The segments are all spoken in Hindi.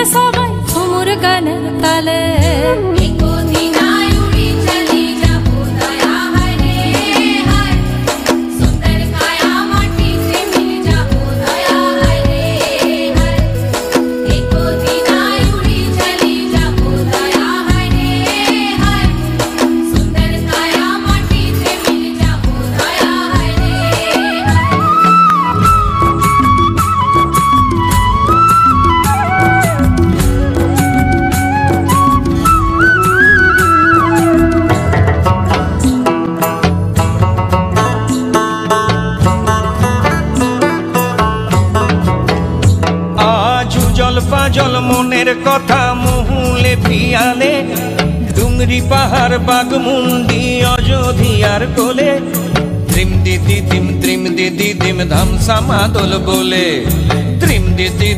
पीछे सो गई सुमुर कने तले एको दीना उड़ी चली जाबो दया हरे हाय सुंदर काया माटी से मिल जाबो दया हरे हाय एको दीना उड़ी चली जाबो दया हरे हाय सुंदर काया माटी से मिल जाबो दया हरे जल मनेर कथा मुहुले पियाले डुंगरी पहाड़ बागमुंडी अयोध्यार कोले त्रिम दीदी दिम धम समादोल बोले त्रिम दीदी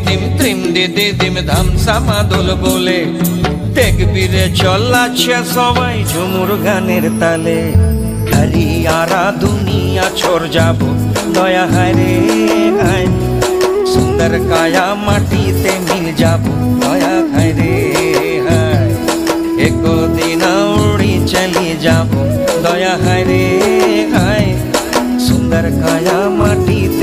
दिम धम समादोल बोले तेकबीरे चलाछे सबाई झुमुर गानेर ताले हरियारा दुनिया छोड़ जाबो दया हायरे हाय सुंदर काया माटी ते मिल जाबो दया हायरे हाय एको दिन उड़ी चली जाबो दया हायरे हाय सुंदर काया माटी।